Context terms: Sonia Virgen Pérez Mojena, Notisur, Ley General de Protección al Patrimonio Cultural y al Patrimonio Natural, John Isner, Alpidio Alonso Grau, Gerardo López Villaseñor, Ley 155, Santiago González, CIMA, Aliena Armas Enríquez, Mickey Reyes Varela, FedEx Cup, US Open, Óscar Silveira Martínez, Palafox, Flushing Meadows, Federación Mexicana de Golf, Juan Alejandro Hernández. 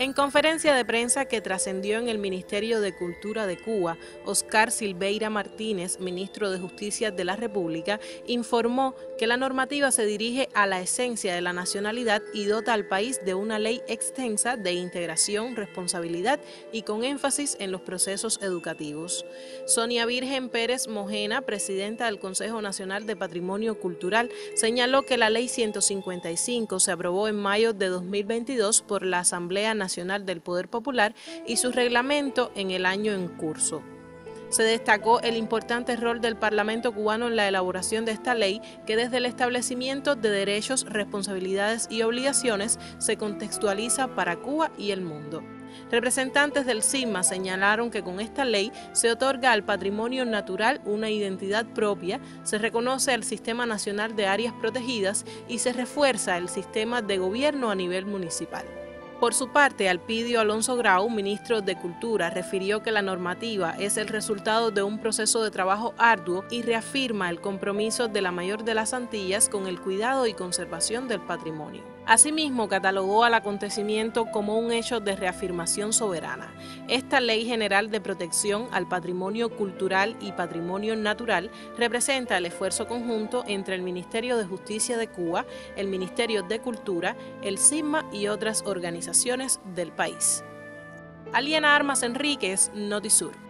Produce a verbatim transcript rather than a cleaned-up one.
En conferencia de prensa que trascendió en el Ministerio de Cultura de Cuba, Óscar Silveira Martínez, ministro de Justicia de la República, informó que la normativa se dirige a la esencia de la nacionalidad y dota al país de una ley extensa de integración, responsabilidad y con énfasis en los procesos educativos. Sonia Virgen Pérez Mojena, presidenta del Consejo Nacional de Patrimonio Cultural, señaló que la Ley ciento cincuenta y cinco se aprobó en mayo de dos mil veintidós por la Asamblea Nacional Nacional del Poder Popular y su reglamento en el año en curso. Se destacó el importante rol del Parlamento cubano en la elaboración de esta ley, que desde el establecimiento de derechos, responsabilidades y obligaciones se contextualiza para Cuba y el mundo. Representantes del C I M A señalaron que con esta ley se otorga al patrimonio natural una identidad propia, se reconoce el Sistema Nacional de Áreas Protegidas y se refuerza el sistema de gobierno a nivel municipal. Por su parte, Alpidio Alonso Grau, ministro de Cultura, refirió que la normativa es el resultado de un proceso de trabajo arduo y reafirma el compromiso de la mayor de las Antillas con el cuidado y conservación del patrimonio. Asimismo, catalogó al acontecimiento como un hecho de reafirmación soberana. Esta Ley General de Protección al Patrimonio Cultural y Patrimonio Natural representa el esfuerzo conjunto entre el Ministerio de Justicia de Cuba, el Ministerio de Cultura, el C I M A y otras organizaciones del país. Aliena Armas Enríquez, Notisur.